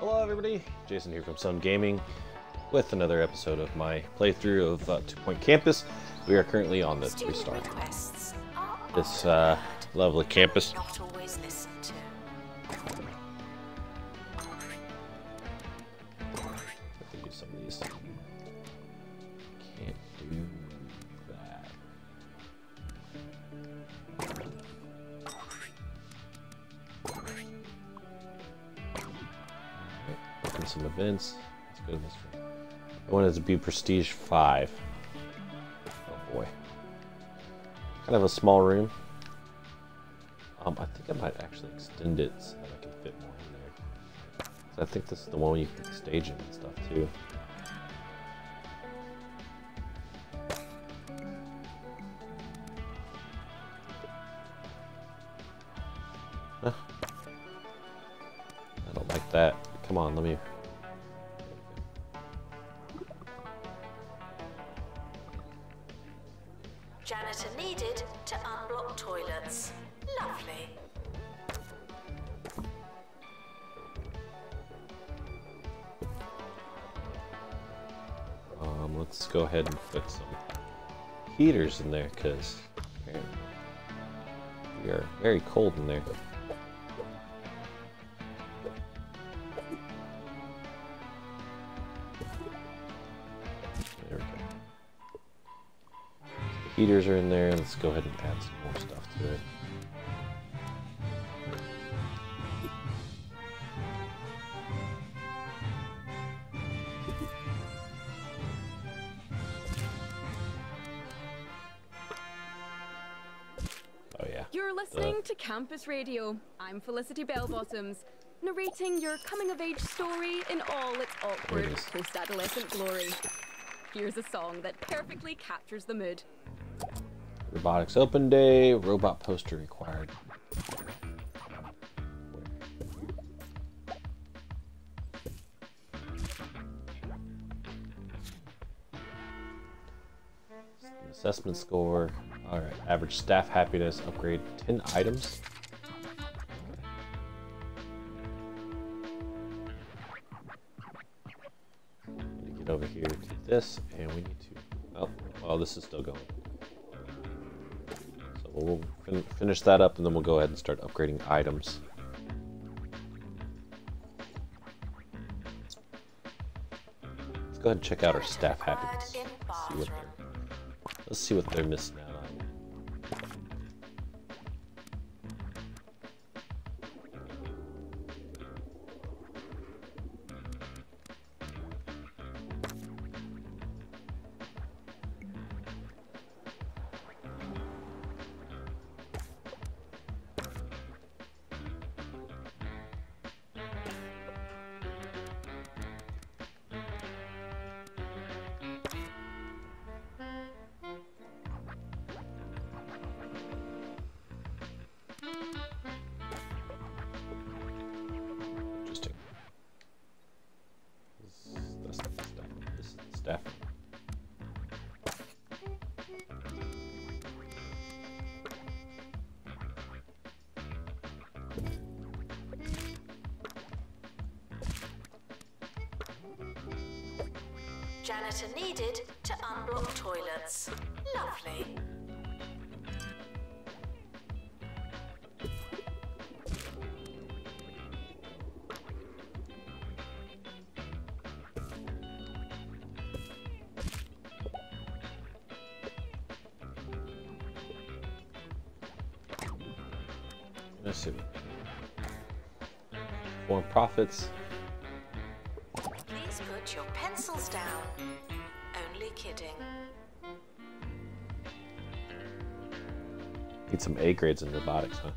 Hello everybody, Jason here from Sun Gaming with another episode of my playthrough of 2 Point Campus. We are currently on the 3-star. This lovely campus. Some events. Let's go to this one. I want it to be Prestige 5. Oh boy. Kind of a small room. I think I might actually extend it so that I can fit more in there. So I think this is the one you can stage it and stuff too. Huh. I don't like that. Come on, let me... Janitor needed to unblock toilets. Lovely. Let's go ahead and put some heaters in there because we are very cold in there. There we go. Heaters are in there. Let's go ahead and add some more stuff to it. Oh yeah. You're listening to Campus Radio. I'm Felicity Bellbottoms, narrating your coming-of-age story in all its awkward post-adolescent glory. Here's a song that perfectly captures the mood. Robotics open day, robot poster required. Assessment score. All right, average staff happiness upgrade 10 items. Over here to this, and we need to, oh, well, this is still going. So we'll finish that up, and then we'll go ahead and start upgrading items. Let's go ahead and check out our staff habits. Let's see what they're missing out on. Janitor needed to unblock toilets. Lovely. Let's see. More profits. Your pencils down. Only kidding. Need some A grades in robotics, huh?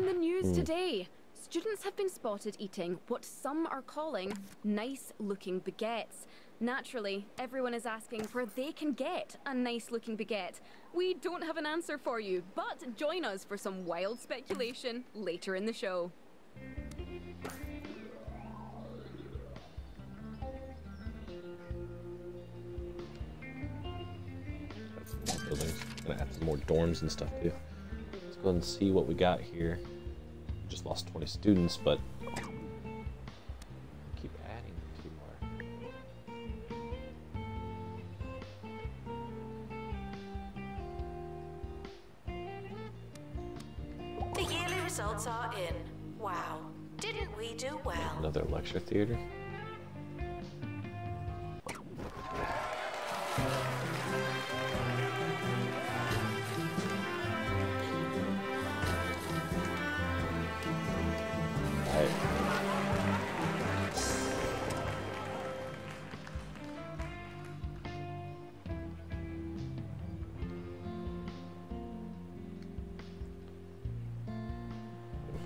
in the news today. Students have been spotted eating what some are calling nice-looking baguettes. Naturally, everyone is asking where they can get a nice-looking baguette. We don't have an answer for you, but join us for some wild speculation later in the show. Buildings. Gonna add some more dorms and stuff too. Let's go ahead and see what we got here. We just lost 20 students, but keep adding 2 more. The yearly results are in. Wow, didn't we do well? Another lecture theater.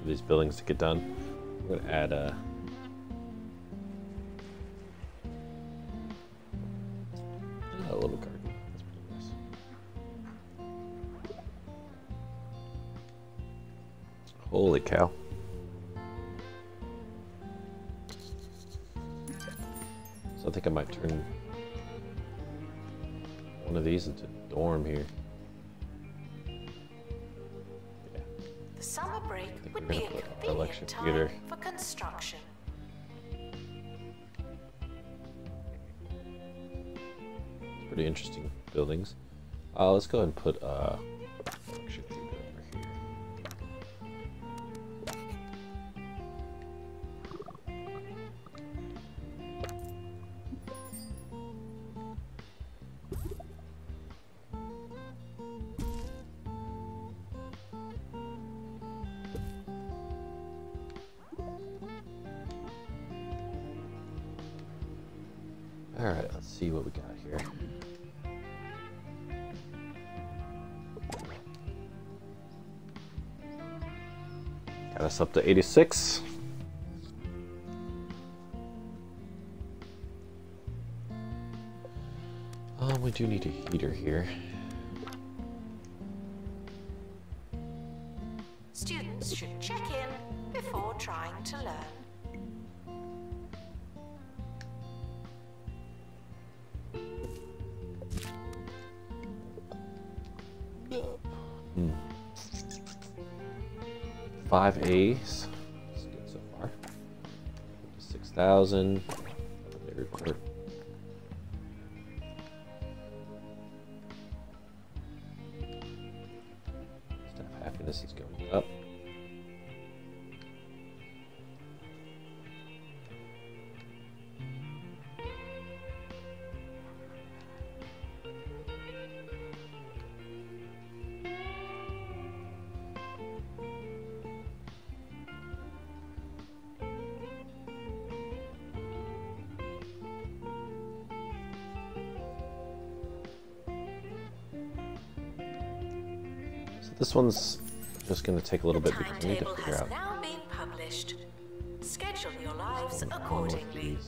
These buildings to get done. I'm gonna add a little garden. That's pretty nice. Holy cow. So I think I might turn one of these into a dorm here. Summer break would be a convenient time for construction. It's pretty interesting buildings. Let's go ahead and put lecture theater over here. Alright, let's see what we got here. Got us up to 86. We do need a heater here. Students should check in before trying to learn. Hmm. 5 A's. That's good so far. 6,000. Report. Staff happiness is going up. This one's just going to take a little bit because we need to figure out. Now been published. Schedule your lives accordingly.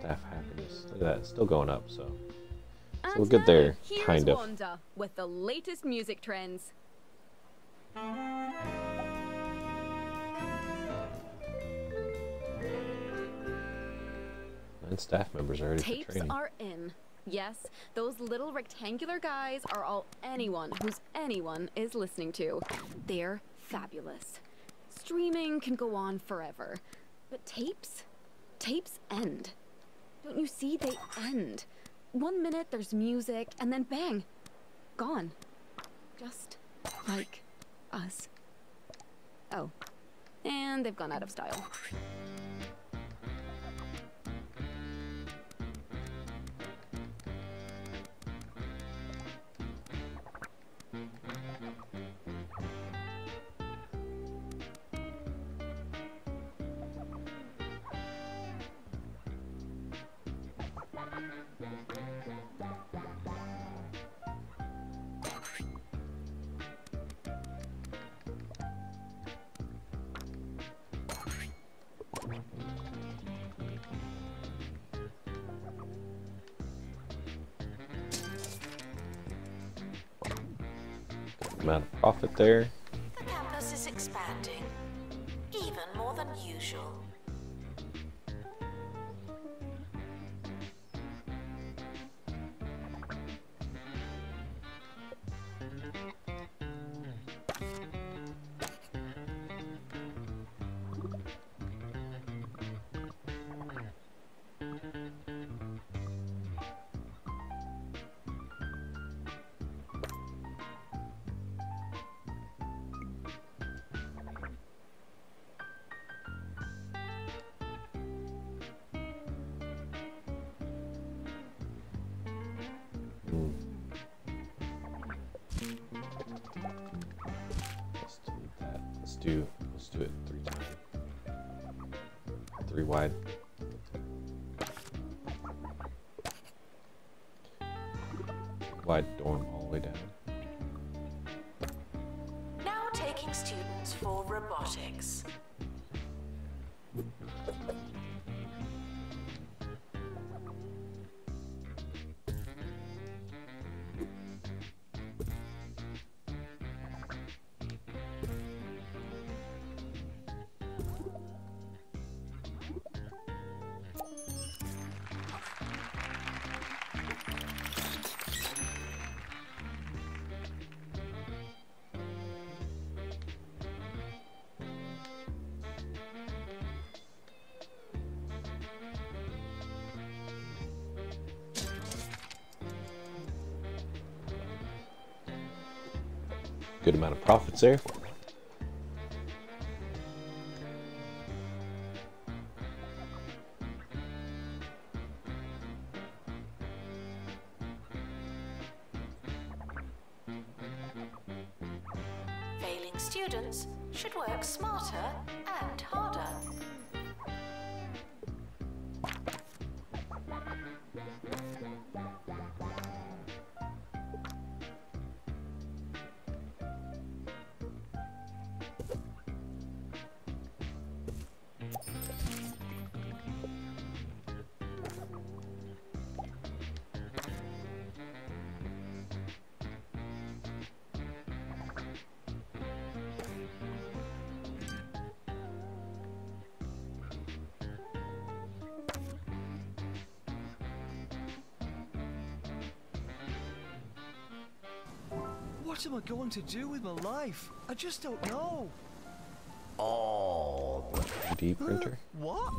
Staff happiness. Look at that, it's still going up, so we're good there, kind of. Wanda with the latest music trends. And staff members are ready for training. Tapes are in. Yes, those little rectangular guys are all anyone who's anyone is listening to. They're fabulous. Streaming can go on forever. But tapes? Tapes end. Don't you see? They end. 1 minute there's music, and then bang. Gone. Just like us. Oh. And they've gone out of style. amount of profit there. The campus is expanding, even more than usual. Let's do it three times. Three wide. Wide dorm all the way down. Now taking students for robotics. Good amount of profits there. Failing students should work smarter and harder. What am I going to do with my life? I just don't know. Orb. 3D printer? What?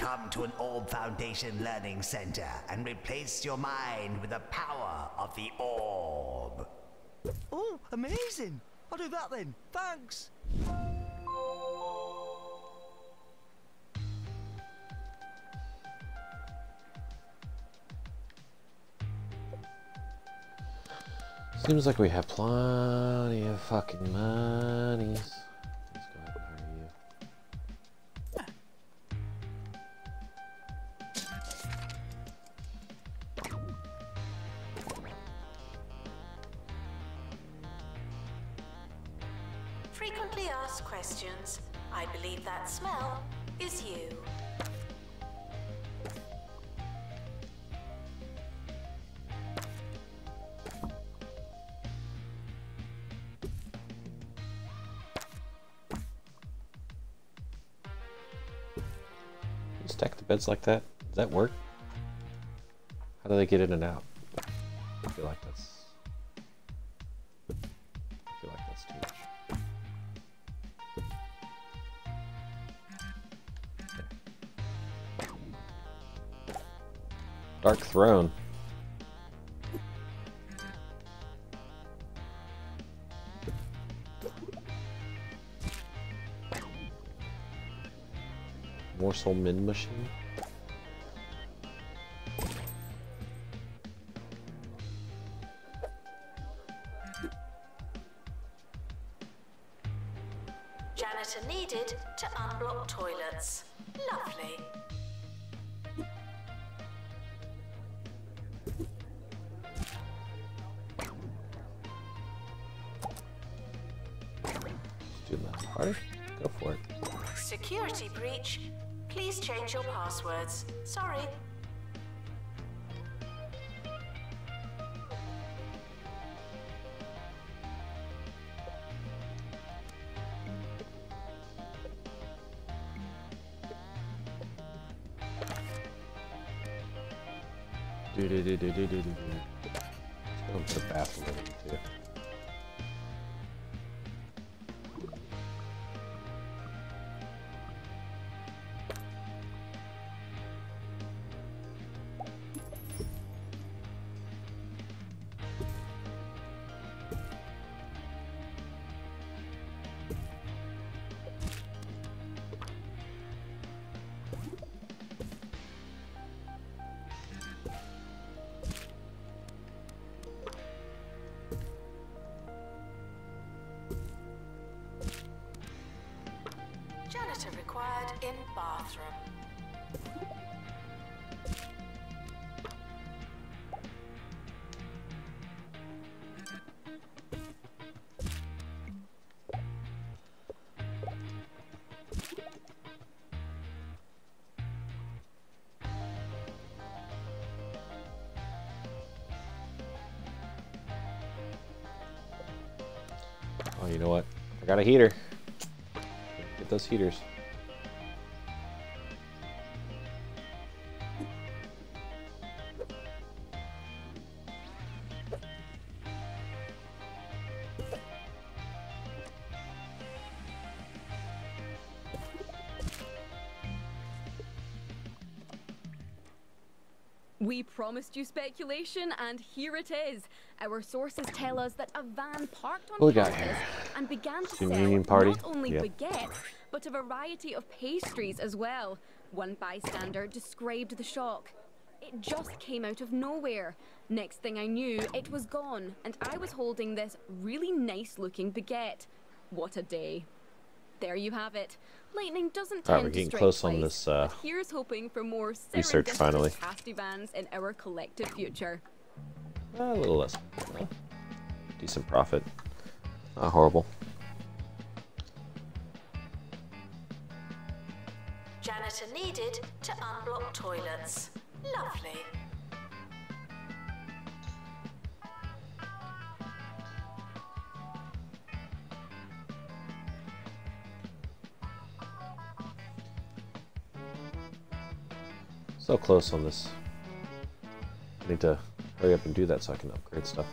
Come to an Orb Foundation Learning Center and replace your mind with the power of the orb. Oh, amazing. I'll do that then. Thanks. Seems like we have plenty of fucking monies. Let's go ahead and hire you. Frequently asked questions. I believe that smell is you. Stack the beds like that? Does that work? How do they get in and out? I feel like that's... too much. Okay. Dark Throne. Morsel Min Machine. Janitor needed to unblock toilets. Lovely. Let's do that harder. Go for it. Security breach. Please change your passwords. Sorry. Go to the bathroom too. You know what? I got a heater. Get those heaters. We promised you speculation, and here it is. Our sources tell us that a van parked on campus and began to sell not only baguettes, but a variety of pastries as well. One bystander described the shock. It just came out of nowhere. Next thing I knew, it was gone, and I was holding this really nice-looking baguette. What a day. There you have it. Lightning doesn't tend we're getting to close place, on this here's hoping for more research finally vans in our collective future. A little less decent profit, not horrible. Janitor needed to unblock toilets. Lovely. So close on this. I need to hurry up and do that so I can upgrade stuff.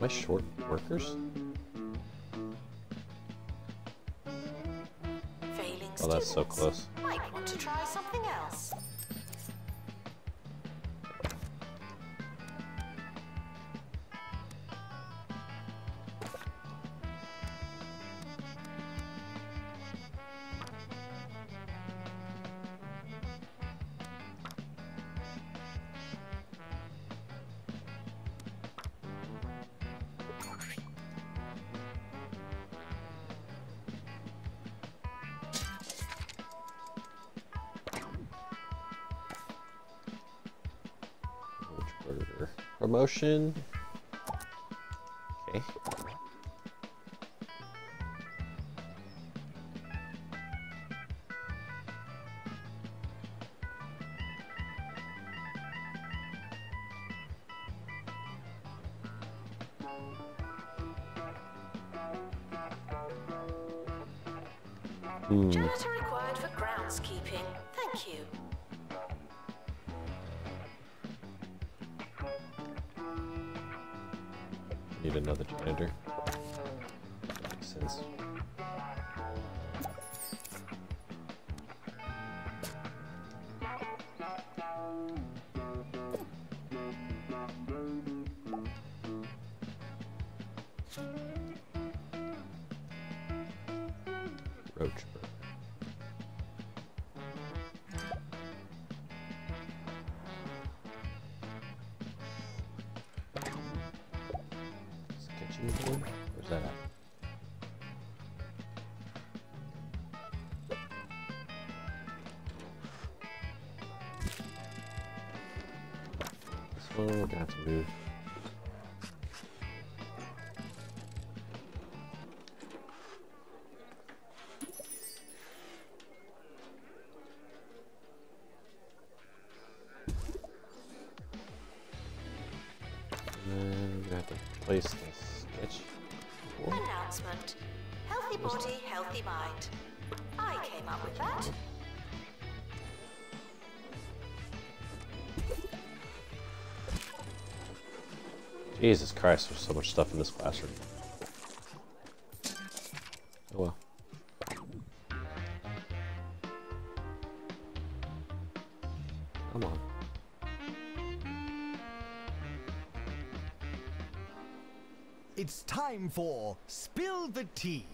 Am I short workers? Oh, that's so close. Might want to try something else. Promotion. Okay. Janitor required for groundskeeping. Thank you. Need another janitor. That makes sense. Oh, we're gonna have to move. Jesus Christ, there's so much stuff in this classroom. Oh well. Come on. It's time for Spill the Tea,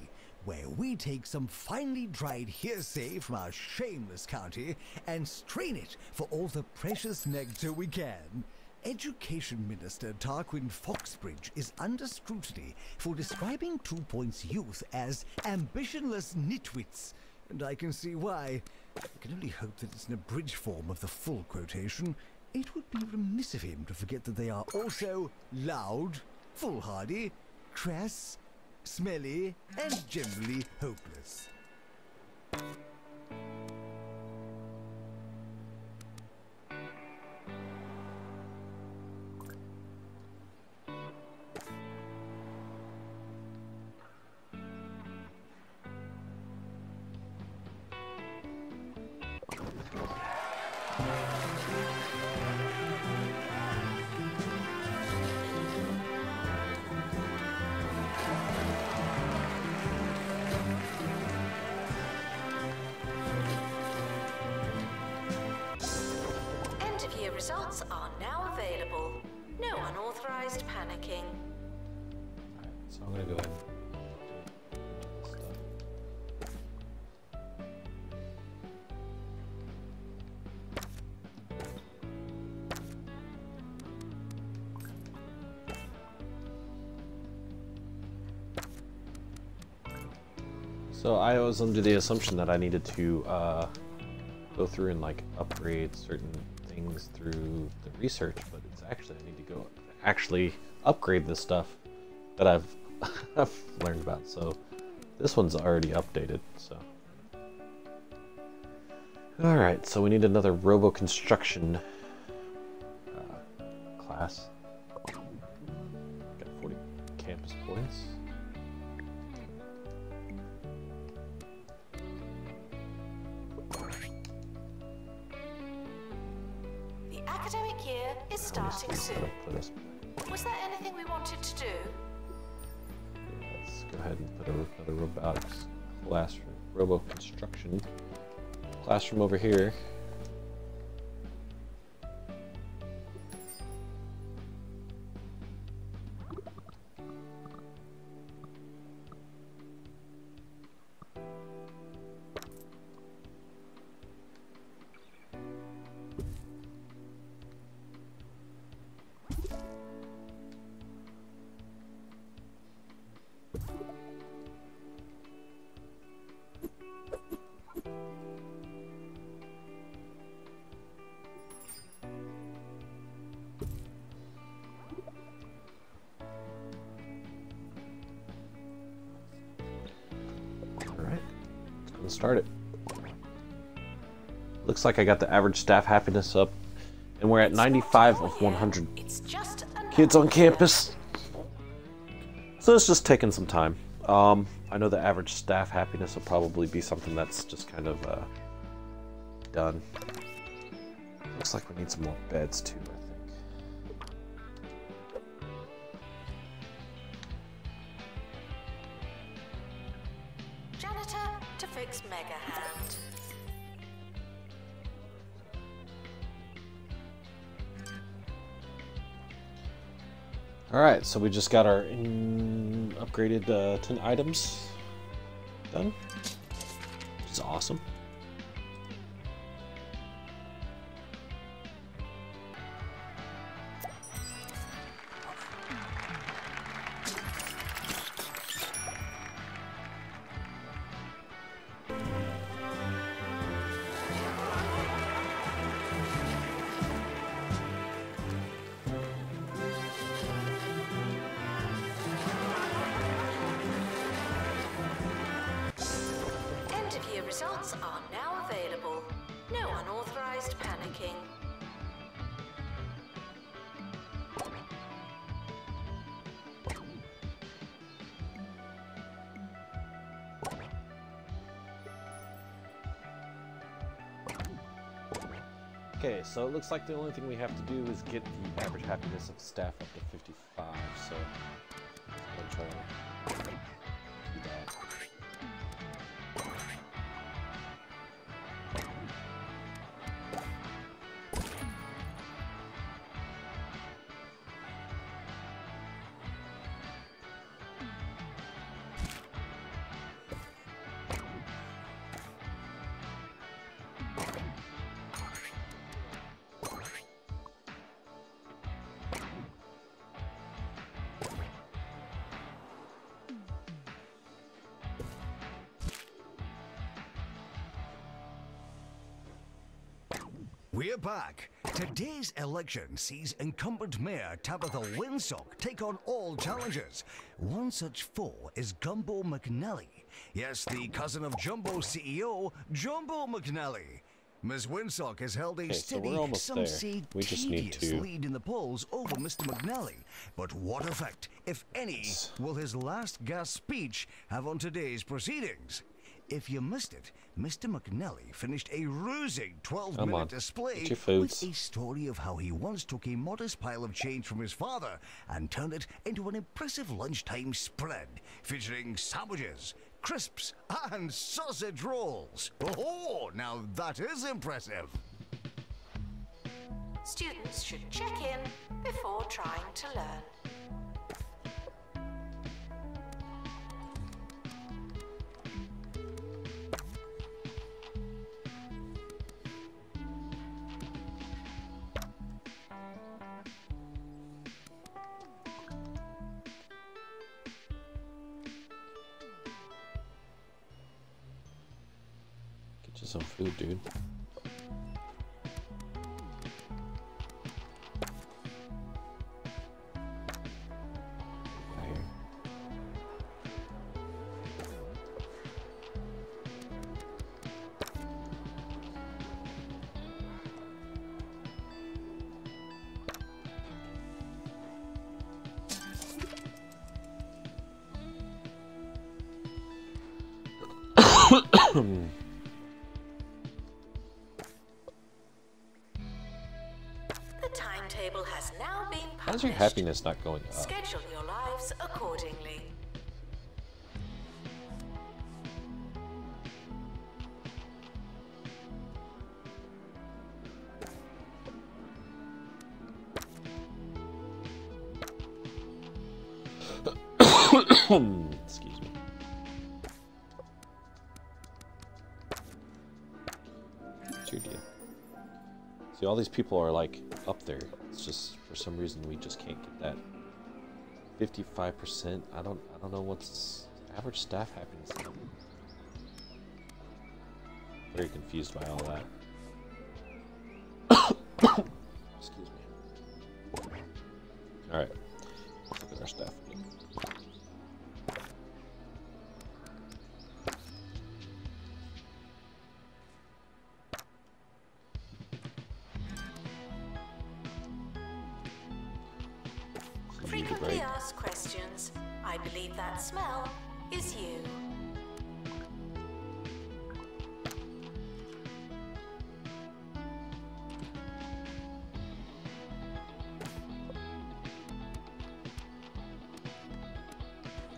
where we take some finely dried hearsay from our shameless county and strain it for all the precious nectar we can. Education Minister Tarquin Foxbridge is under scrutiny for describing 2 Point's youth as ambitionless nitwits, and I can see why. I can only hope that it's an abridged form of the full quotation. It would be remiss of him to forget that they are also loud, foolhardy, crass, smelly, and generally hopeless. Results are now available. No unauthorized panicking. Alright, so I'm gonna go ahead and do this stuff. So I was under the assumption that I needed to go through and like upgrade certain things through the research, but it's actually I need to go actually upgrade this stuff that I've learned about. So this one's already updated. So all right, so we need another robo construction class. Got 40 campus points. Starting soon. Was there anything we wanted to do? Yeah, let's go ahead and put another robotics classroom, robo construction classroom over here. Start it. Looks like I got the average staff happiness up, and we're at 95 of 100 kids on campus. So it's just taking some time. I know the average staff happiness will probably be something that's just kind of done. Looks like we need some more beds too. Alright, so we just got our upgraded 10 items done, which is awesome. results are now available. No unauthorized panicking. Okay, so it looks like the only thing we have to do is get the average happiness of the staff up to 55, so I'm trying to do that. We're back. Today's election sees incumbent Mayor Tabitha Winsock take on all challenges. One such foe is Gumbo McNally. Yes, the cousin of Jumbo CEO, Jumbo McNally. Ms. Winsock has held a steady, some say tedious lead in the polls over Mr. McNally. But what effect, if any, will his last gasp speech have on today's proceedings? If you missed it, Mr. McNally finished a rousing 12-minute display with a story of how he once took a modest pile of change from his father and turned it into an impressive lunchtime spread featuring sandwiches, crisps, and sausage rolls. Oh, now that is impressive. Students should check in before trying to learn. Some food, dude. How's your happiness not going up? Schedule your lives accordingly. Excuse me. What's your deal? See, all these people are like up there. It's just for some reason we just can't get that 55%. I don't know what's average staff happiness. Very confused by all that. Excuse me. All right, let's look at our staff. Frequently asked questions. I believe that smell is you.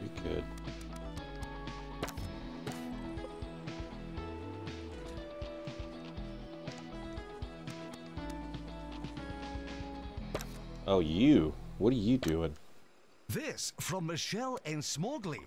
Pretty good. Oh, you. What are you doing? This from Michelle and Smogley.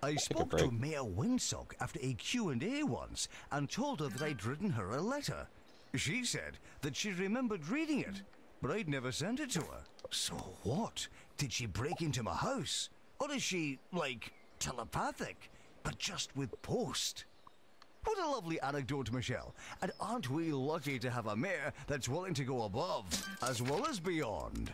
I spoke to Mayor Winsock after a Q&A once and told her that I'd written her a letter. She said that she remembered reading it, but I'd never sent it to her. So what? Did she break into my house? Or is she, like, telepathic, but just with post? What a lovely anecdote, Michelle. And aren't we lucky to have a mayor that's willing to go above as well as beyond?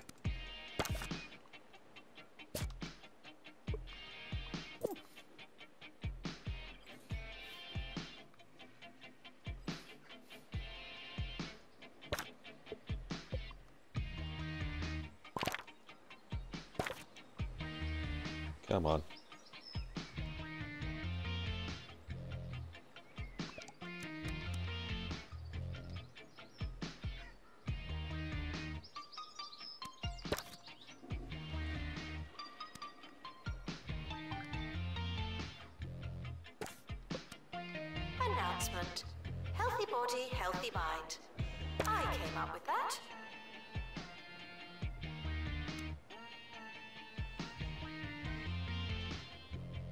Come on. Announcement. Healthy body, healthy mind. I came up with that.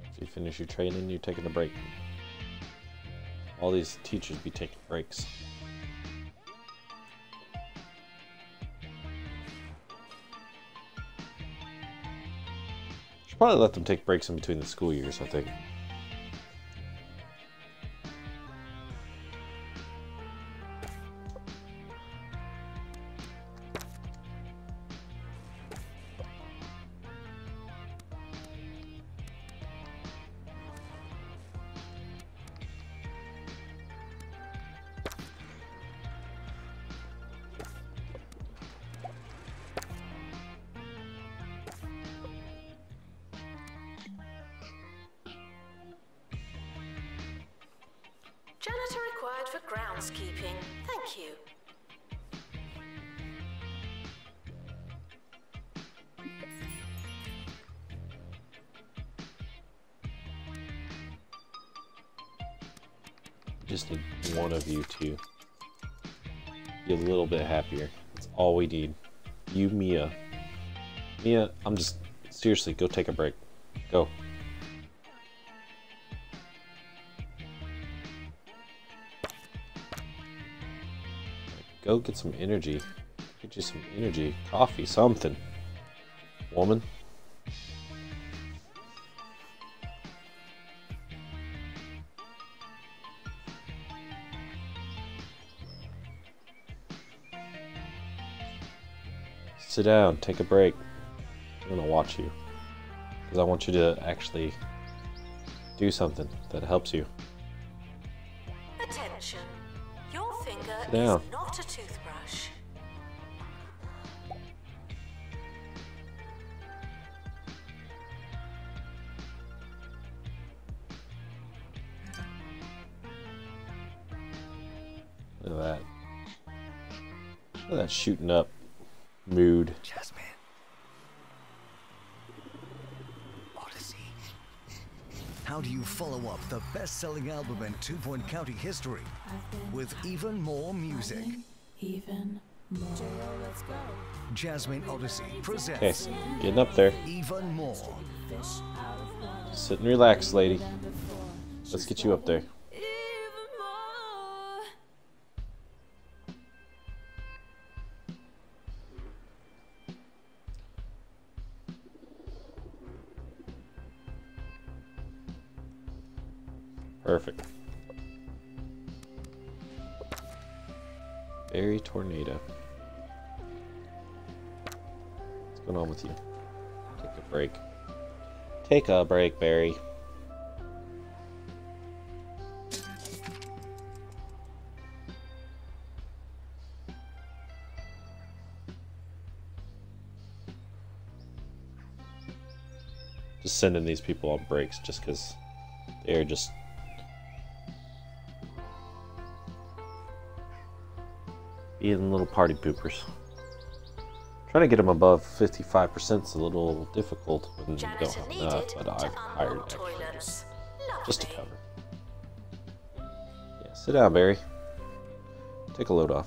If you finish your training, you're taking a break. All these teachers be taking breaks. Should probably let them take breaks in between the school years, I think. Janitor required for groundskeeping. Thank you. Just need one of you to be a little bit happier. That's all we need. You, Mia. Mia, I'm just... Seriously, go take a break. Go. Go get some energy. Get you some energy. Coffee, something. Woman. Sit down, take a break. I'm gonna watch you. Because I want you to actually do something that helps you. Attention. Your finger is not a toothbrush. Look at that. Look at that shooting up mood. Jasmine. Odyssey. How do you follow up the best-selling album in 2 Point County history with even more music? Even more. Jasmine Odyssey presents. Okay, getting up there. Even more. Sit and relax, lady. Let's get you up there. Perfect. Berry tornado. What's going on with you? Take a break. Take a break, Berry. Just sending these people on breaks just because they're just... being little party poopers. Trying to get them above 55% is a little difficult when you don't have enough, but I've hired extras just to cover. Yeah, sit down, Barry. Take a load off.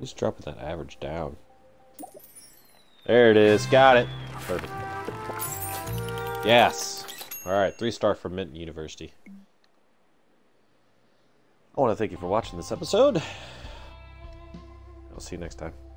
Just dropping that average down. There it is. Got it. Perfect. Yes. All right. 3-star from Minton University. I want to thank you for watching this episode. I'll see you next time.